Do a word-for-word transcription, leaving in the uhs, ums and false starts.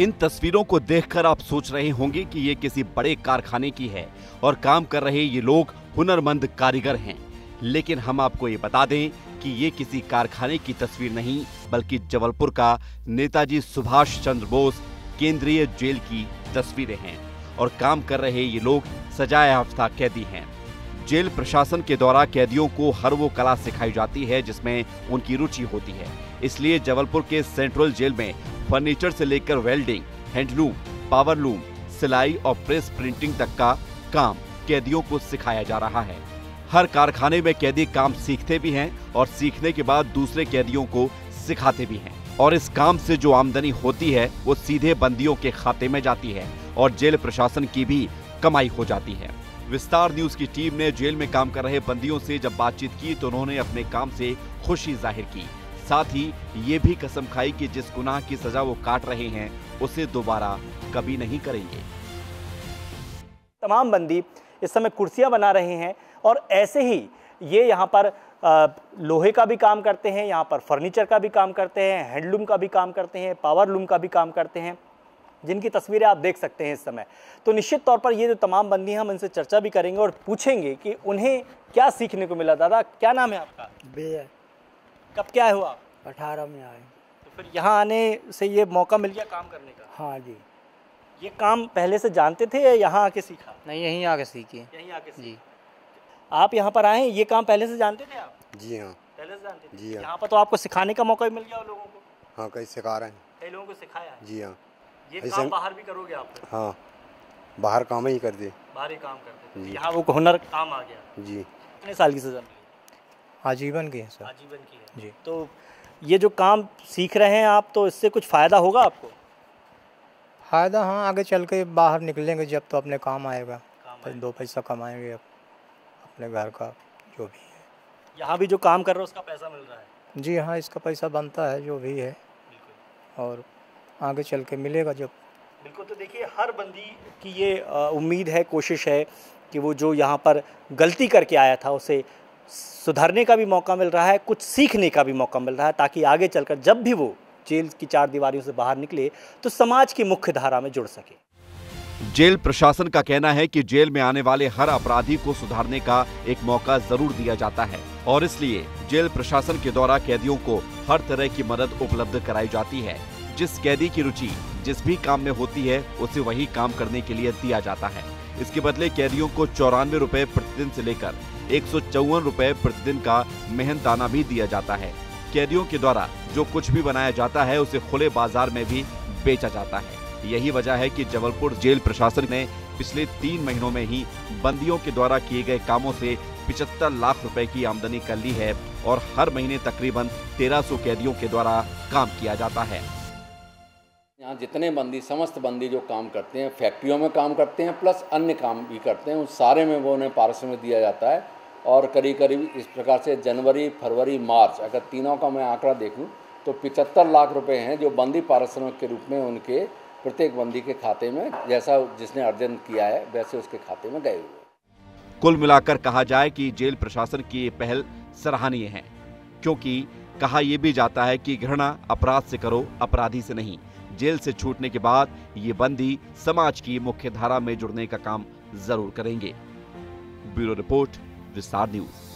इन तस्वीरों को देखकर आप सोच रहे होंगे कि ये किसी बड़े कारखाने की है और काम कर रहे ये लोग हुनरमंद कारीगर हैं, लेकिन हम आपको ये बता दें कि ये किसी कारखाने की तस्वीर नहीं बल्कि जबलपुर का नेताजी सुभाष चंद्र बोस केंद्रीय जेल की तस्वीरें हैं और काम कर रहे ये लोग सजाए याफ्ता कैदी हैं। जेल प्रशासन के द्वारा कैदियों को हर वो कला सिखाई जाती है जिसमें उनकी रुचि होती है, इसलिए जबलपुर के सेंट्रल जेल में फर्नीचर से लेकर वेल्डिंग, हैंडलूम, पावरलूम, सिलाई और प्रेस प्रिंटिंग तक का काम कैदियों को सिखाया जा रहा है। हर कारखाने में कैदी काम सीखते भी हैं और सीखने के बाद दूसरे कैदियों को सिखाते भी हैं और इस काम से जो आमदनी होती है वो सीधे बंदियों के खाते में जाती है और जेल प्रशासन की भी कमाई हो जाती है। विस्तार न्यूज की टीम ने जेल में काम कर रहे बंदियों से जब बातचीत की तो उन्होंने अपने काम से खुशी जाहिर की, साथ ही ये भी कसम खाई कि जिस गुनाह की सजा वो काट रहे हैं उसे दोबारा कभी नहीं करेंगे। तमाम बंदी इस समय कुर्सियां बना रहे हैं और ऐसे ही ये यहाँ पर आ, लोहे का भी काम करते हैं, यहाँ पर फर्नीचर का भी काम करते हैं, हैंडलूम का भी काम करते हैं, पावरलूम का भी काम करते हैं, जिनकी तस्वीरें आप देख सकते हैं इस समय। तो निश्चित तौर पर ये जो तमाम बंदी हैं हम इनसे चर्चा भी करेंगे और पूछेंगे कि उन्हें क्या सीखने को मिला। दादा क्या नाम है आपका? बेयर। कब क्या आए हो आप? अठारह में आए। तो फिर यहाँ आने से ये मौका मिल गया काम करने का? हाँ जी। ये काम पहले से जानते थे या यहाँ आके सीखा? नहीं, यहीं आके सीखे। यहीं आके जी। आप यहाँ पर आए, ये काम पहले से जानते थे आप? जी हाँ, पहले से जानते थे। जी हाँ। यहाँ पर तो आपको सिखाने का मौका भी मिल गया लोगों को? हाँ, कई सिखा रहे हैं, कई लोगों को सिखाया। जी हाँ। ये काम बाहर भी करोगे आप? हाँ, बाहर काम ही कर दिए, बाहर ही काम करते हैं। यहाँ वो हुनर काम आ गया जी। कितने साल की सजा? आजीवन की है सर। आजीवन की है जी। तो ये जो काम सीख रहे हैं आप, तो इससे कुछ फ़ायदा होगा आपको? फ़ायदा हाँ, आगे चल के बाहर निकलेंगे जब तो अपने काम आएगा, दो पैसा कमाएंगे अपने घर का जो भी है। यहाँ भी जो काम कर रहे हो उसका पैसा मिल रहा है? जी हाँ, इसका पैसा बनता है जो भी है और आगे चल के मिलेगा जब। बिल्कुल। तो देखिए हर बंदी की ये उम्मीद है, कोशिश है कि वो जो यहाँ पर गलती करके आया था उसे सुधरने का भी मौका मिल रहा है, कुछ सीखने का भी मौका मिल रहा है, ताकि आगे चलकर जब भी वो जेल की चार दीवारियों से बाहर निकले तो समाज की मुख्य धारा में जुड़ सके। जेल प्रशासन का कहना है कि जेल में आने वाले हर अपराधी को सुधारने का एक मौका जरूर दिया जाता है और इसलिए जेल प्रशासन के द्वारा कैदियों को हर तरह की मदद उपलब्ध कराई जाती है। जिस कैदी की रुचि जिस भी काम में होती है उसे वही काम करने के लिए दिया जाता है। इसके बदले कैदियों को चौरानवे रुपए प्रतिदिन से लेकर एक सौ चौवन रुपए प्रतिदिन का मेहनताना भी दिया जाता है। कैदियों के द्वारा जो कुछ भी बनाया जाता है उसे खुले बाजार में भी बेचा जाता है। यही वजह है कि जबलपुर जेल प्रशासन ने पिछले तीन महीनों में ही बंदियों के द्वारा किए गए कामों से पिछहत्तर लाख रुपए की आमदनी कर ली है और हर महीने तकरीबन तेरह सौ कैदियों के द्वारा काम किया जाता है। यहाँ जितने बंदी, समस्त बंदी जो काम करते हैं, फैक्ट्रियों में काम करते हैं प्लस अन्य काम भी करते हैं, उस सारे में वो उन्हें पारिश्रमिक दिया जाता है और करीब करीब इस प्रकार से जनवरी, फरवरी, मार्च, अगर तीनों का मैं आंकड़ा देखूं तो पचहत्तर लाख रुपए हैं जो बंदी पारिश्रमिक के रूप में उनके प्रत्येक बंदी के खाते में, जैसा जिसने अर्जन किया है वैसे उसके खाते में गए हुए। कुल मिलाकर कहा जाए कि जेल प्रशासन की ये पहल सराहनीय है, क्योंकि कहा यह भी जाता है कि घृणा अपराध से करो, अपराधी से नहीं। जेल से छूटने के बाद ये बंदी समाज की मुख्य धारा में जुड़ने का काम जरूर करेंगे। Bureau report, Vistaar news.